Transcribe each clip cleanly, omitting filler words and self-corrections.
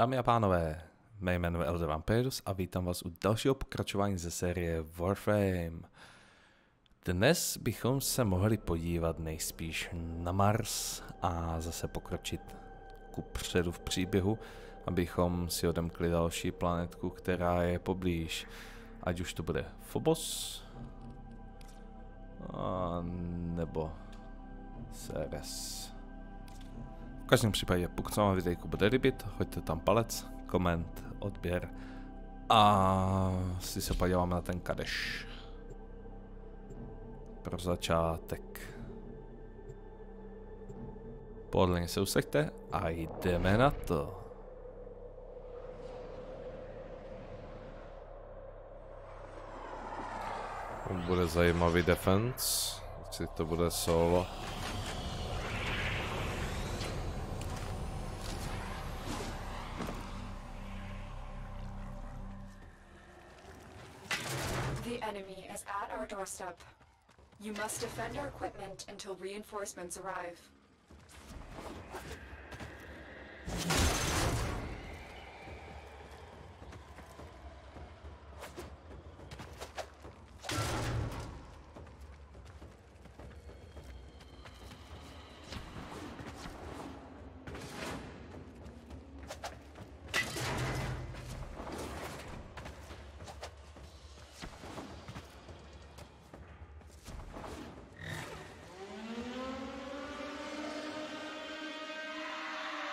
Dámy a pánové, mé jméno je ElderVampirius a vítám vás u dalšího pokračování ze série Warframe. Dnes bychom se mohli podívat nejspíš na Mars a zase pokročit kupředu v příběhu, abychom si odemkli další planetku, která je poblíž. Ať už to bude Phobos, a nebo Ceres. V každém případě, pokud se vám videjku bude líbit, hoďte tam palec, koment, odběr a si se podíváme na ten Kadeš. Pro začátek. Podle se usekte a jdeme na to. Bude zajímavý defense, jestli to bude solo. The enemy is at our doorstep. You must defend our equipment until reinforcements arrive.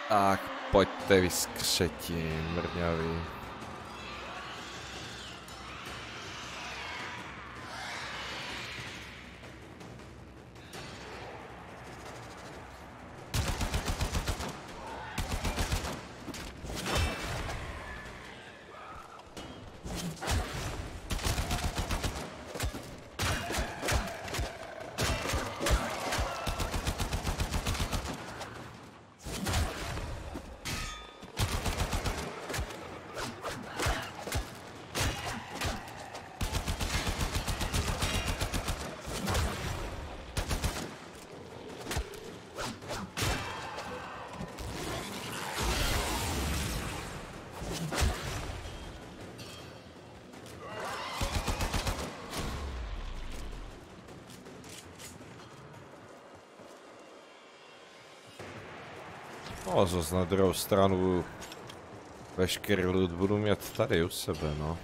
Tak, pojďte vyskřetí, mrňavý. No, zas na druhou stranu veškerý lid budu mít tady u sebe, no.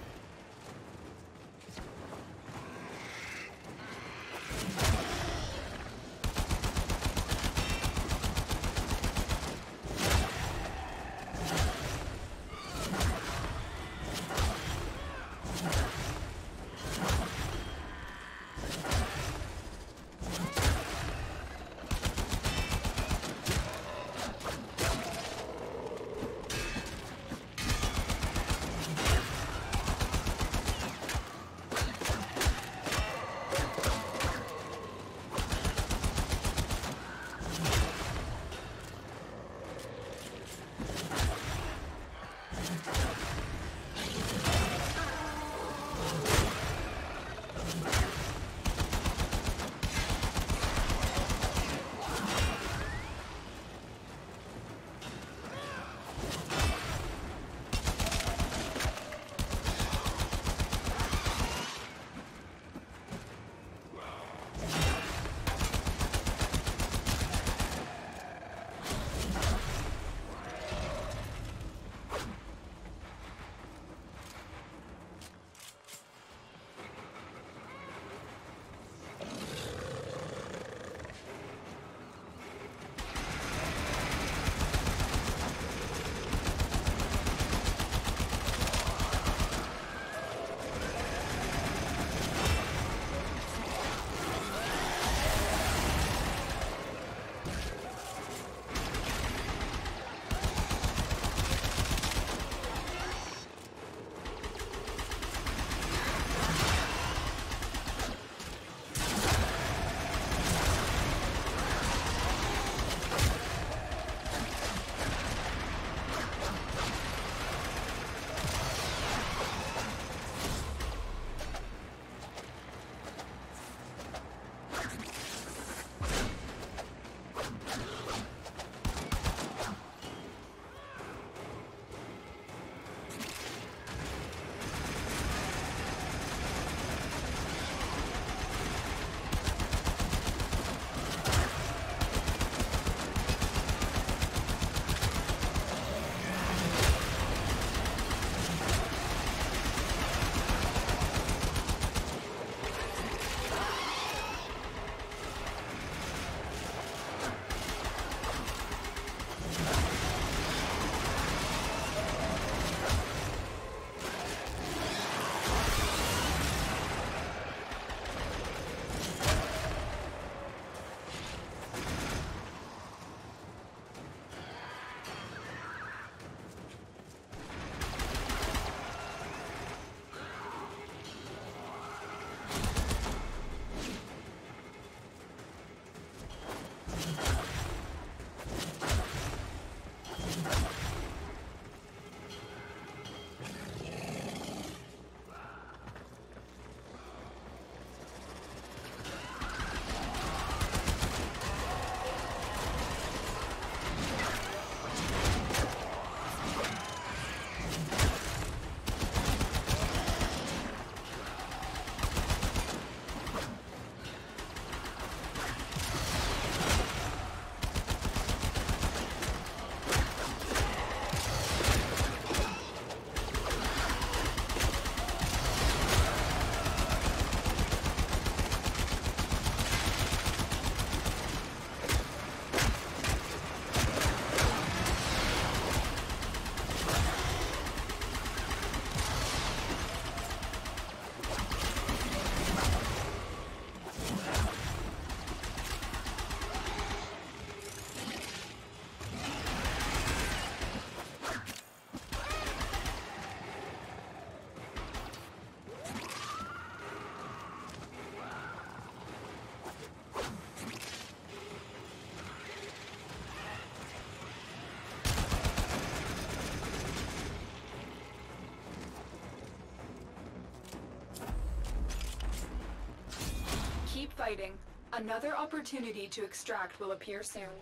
fighting. Another opportunity to extract will appear soon.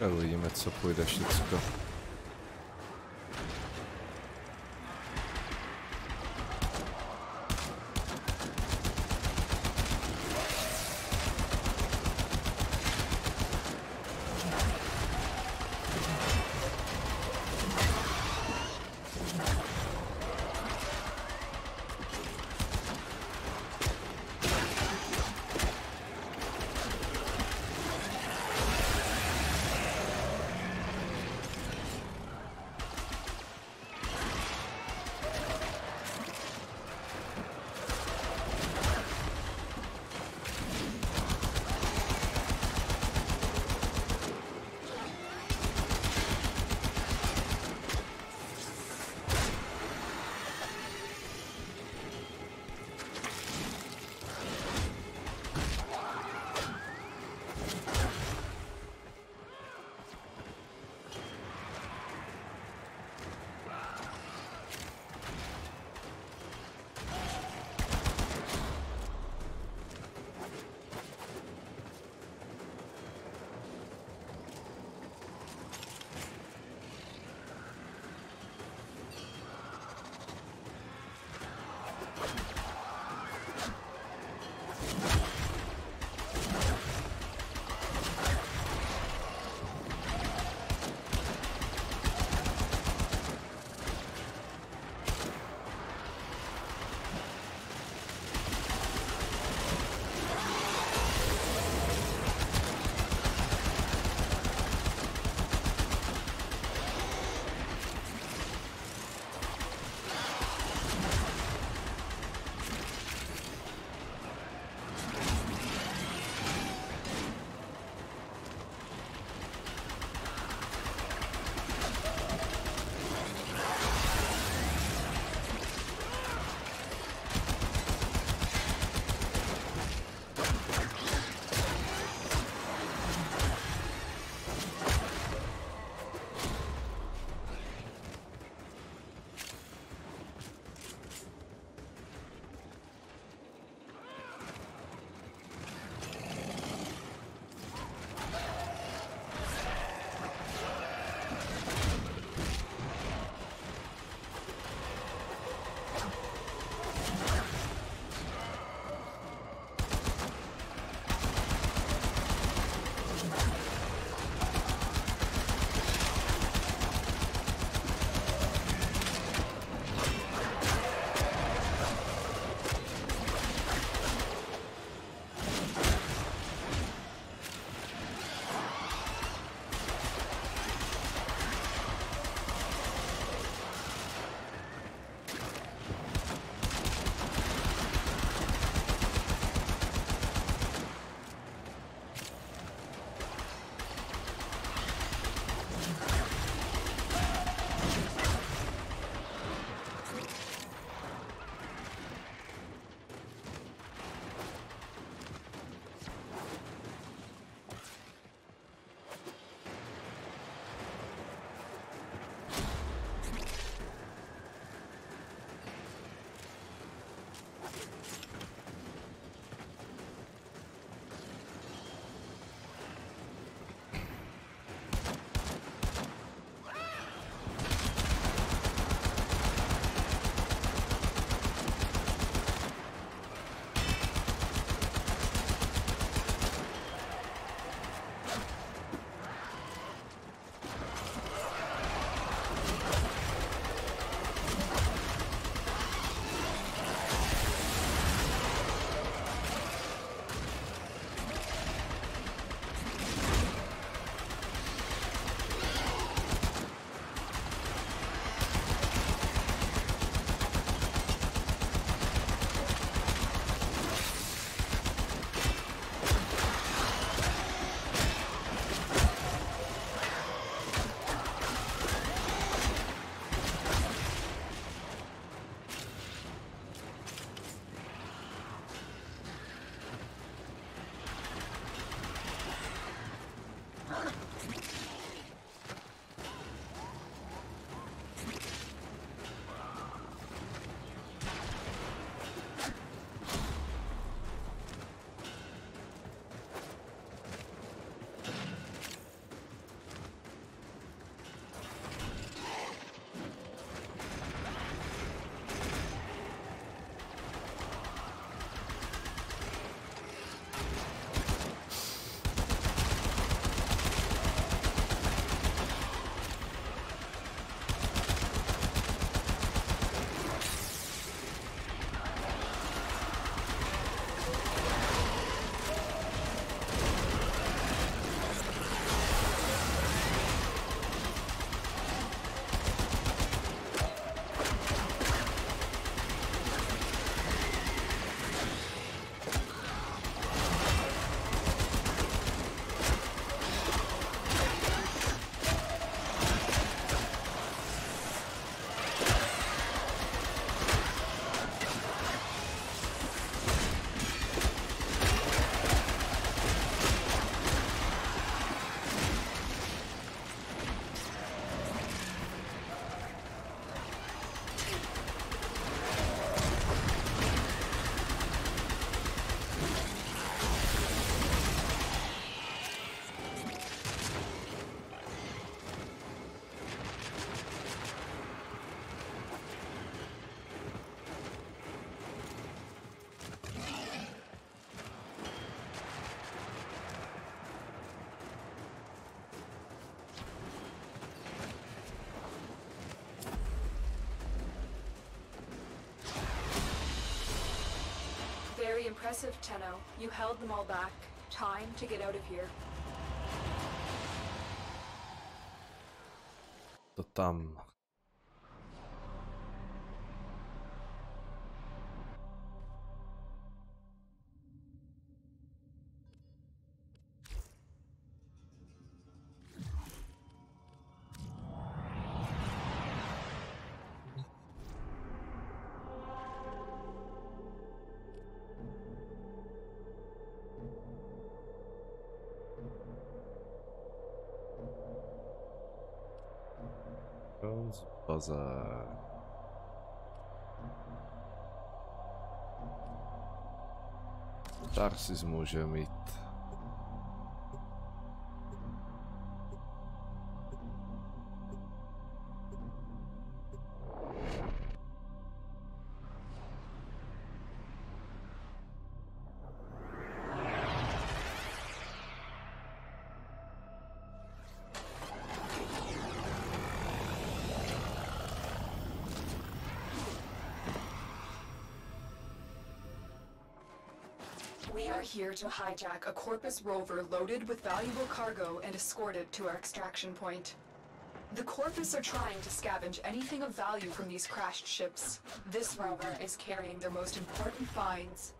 A uvidíme, co půjde všechno. Very impressive, Tenno. You held them all back. Time to get out of here. To tam. Bazaar. Tarsis může mít. We are here to hijack a Corpus rover loaded with valuable cargo and escort it to our extraction point. The Corpus are trying to scavenge anything of value from these crashed ships. This rover is carrying their most important finds.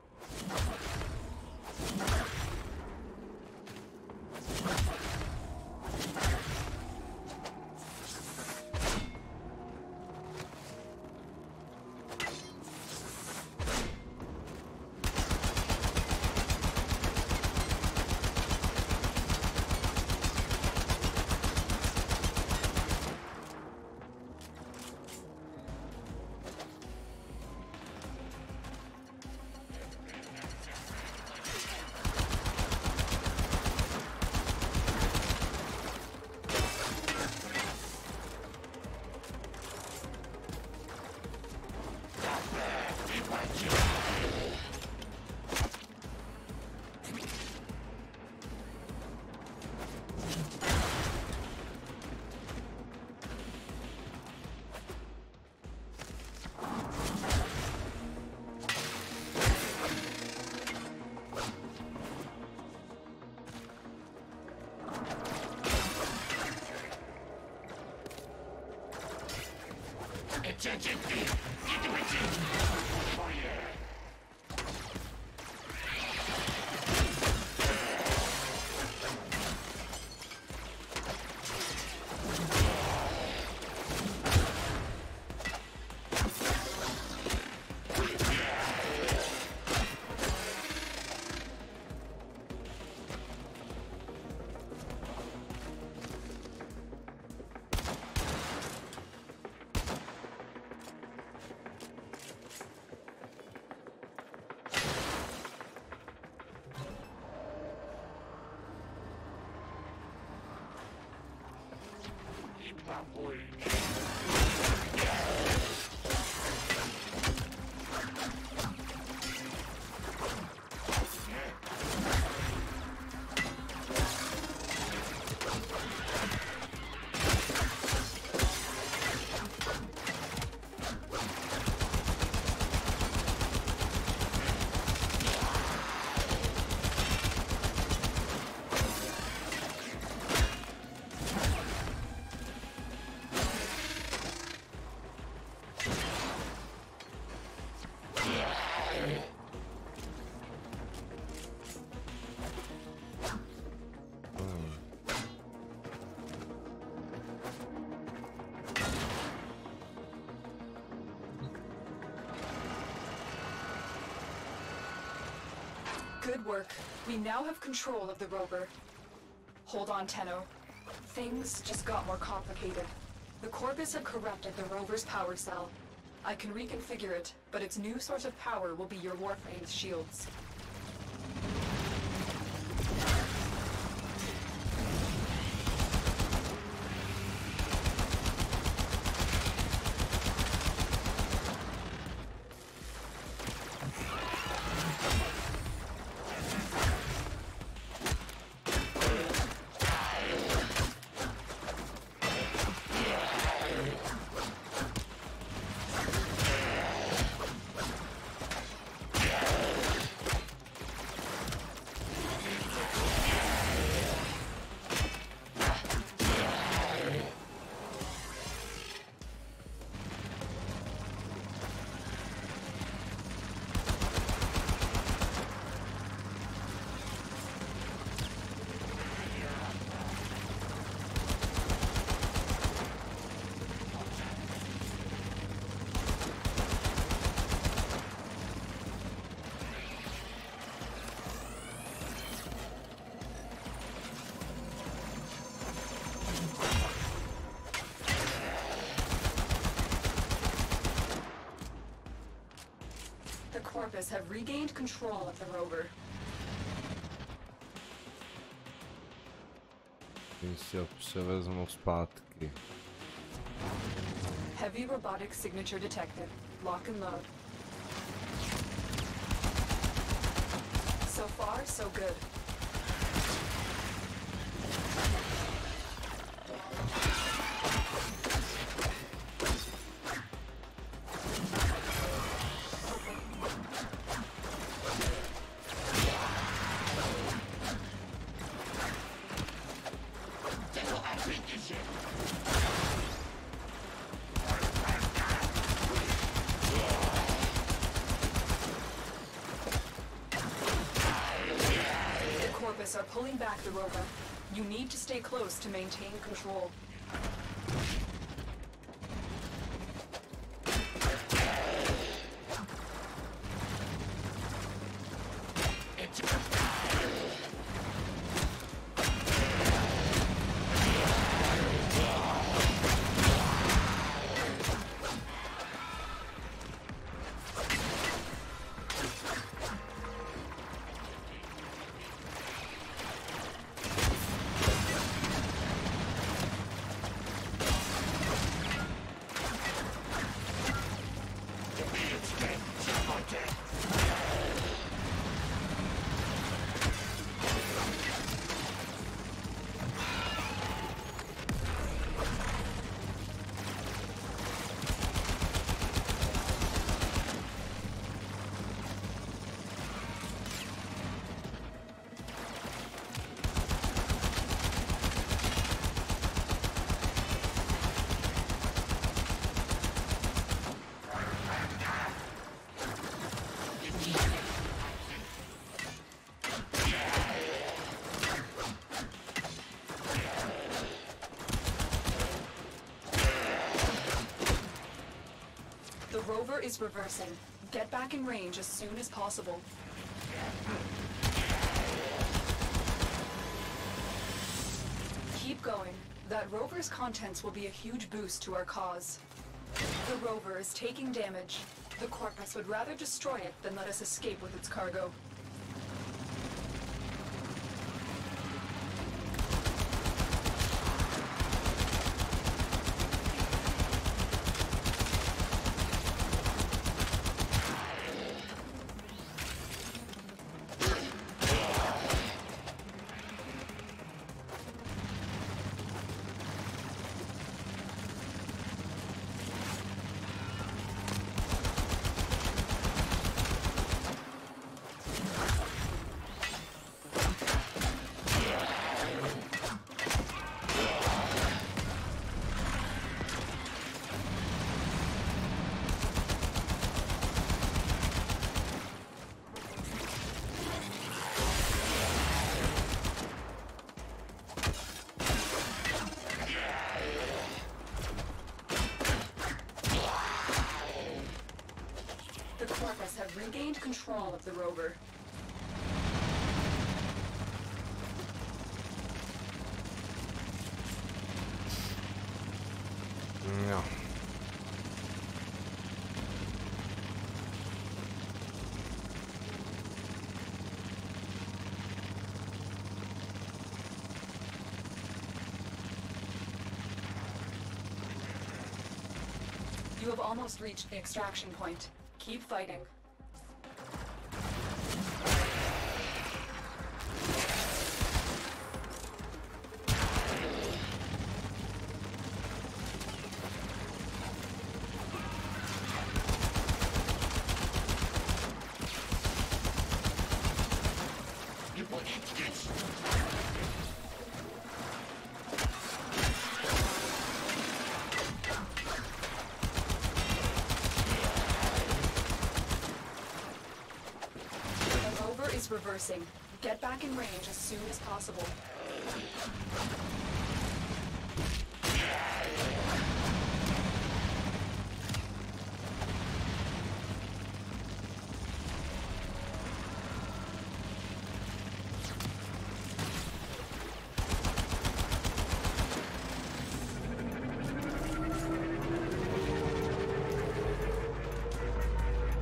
Good work. We now have control of the rover. Hold on, Tenno. Things just got more complicated. The Corpus have corrupted the rover's power cell. I can reconfigure it, but its new source of power will be your Warframe's shields. Corpus have regained control of the rover. Więc się przewezmą spadki. Heavy robotic signature detected. Lock and load. So far, so good. Are pulling back the rover. You need to stay close to maintain control. Rover is reversing. Get back in range as soon as possible. Keep going. That rover's contents will be a huge boost to our cause. The rover is taking damage. The Corpus would rather destroy it than let us escape with its cargo. Regained control of the rover. No. You have almost reached the extraction point. Keep fighting. Reversing. Get back in range as soon as possible.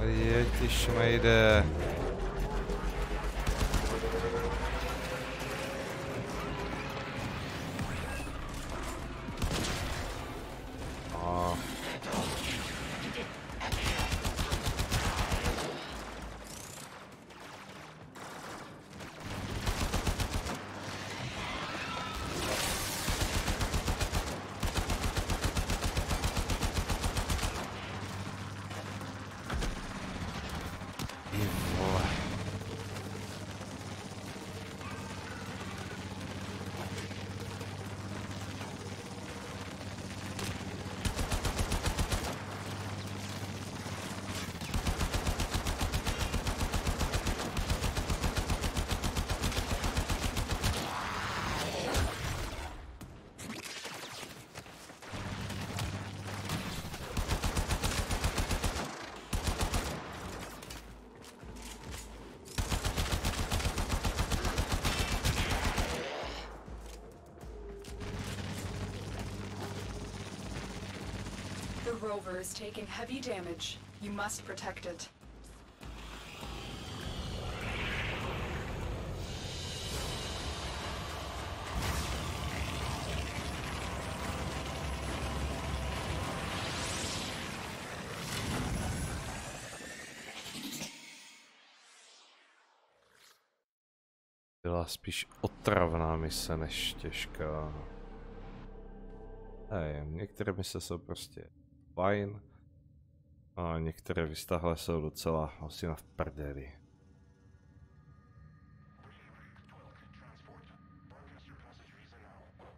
Jejtišmejde. The rover is taking heavy damage. You must protect it. Byla spíš otravná mise než těžká. Nevím, některé mise jsou prostě fajn. A některé vystahlé jsou docela asi na prdeli.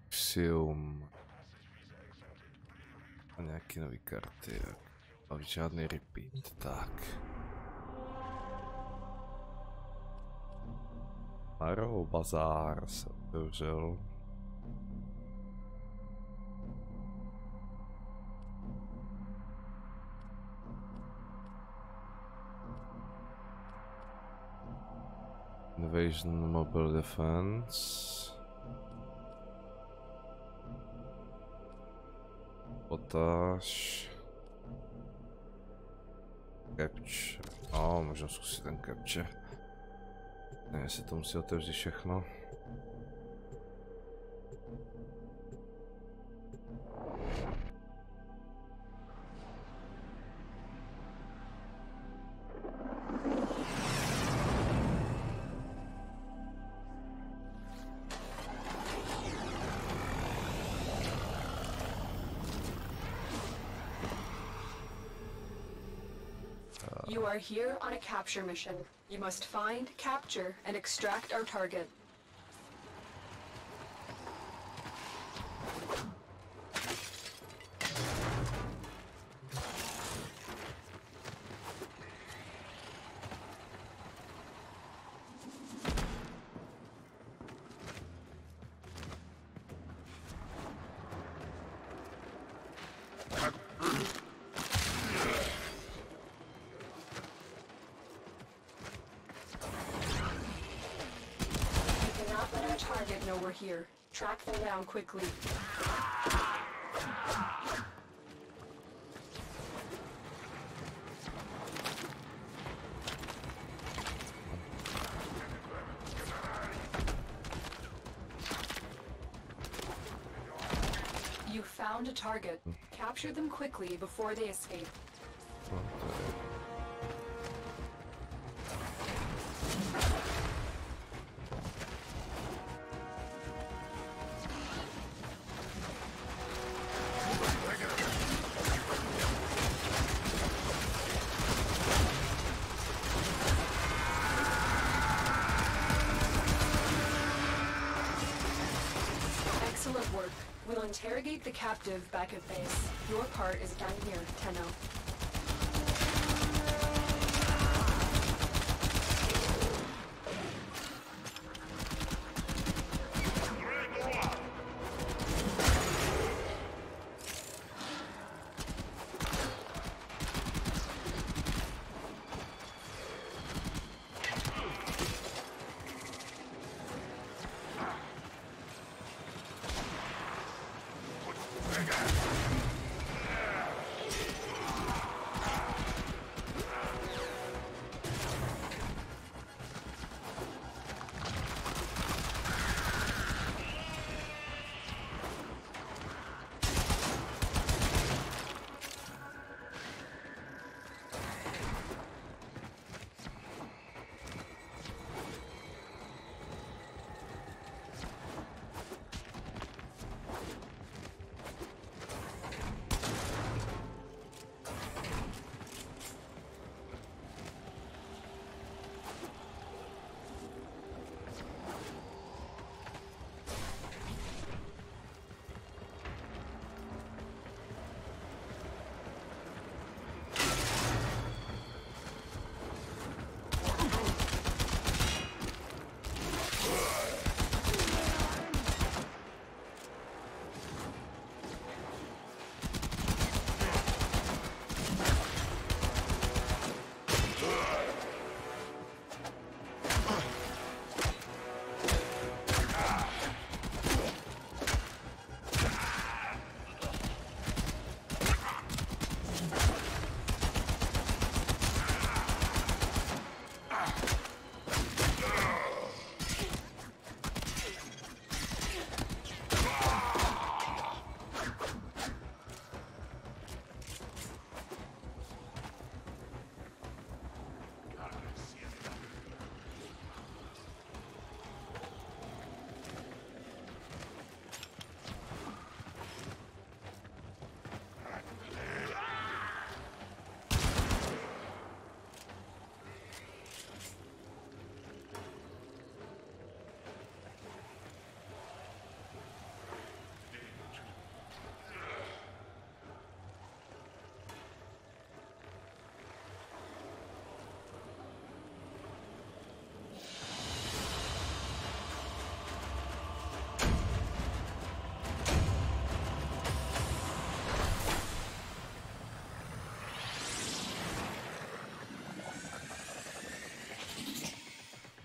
Psium. A nějaký nový karty. Ale žádný repeat. Tak. Maro bazár se otevřel. Invasion mobile defense. Potáž. Capture. No, můžeme zkusit ten capture. Ne, jestli to musí otevřít všechno. We are here on a capture mission. You must find, capture, and extract our target. Here. Track them down quickly. You found a target. Capture them quickly before they escape. Interrogate the captive back at base. Your part is done here, Tenno.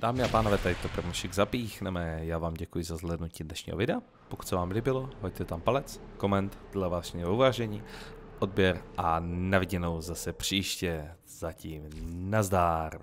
Dámy a pánové, tady to promošik zapíchneme. Já vám děkuji za zhlédnutí dnešního videa. Pokud se vám líbilo, hoďte tam palec, koment dle vašeho uvážení, odběr a na viděnou zase příště. Zatím nazdár.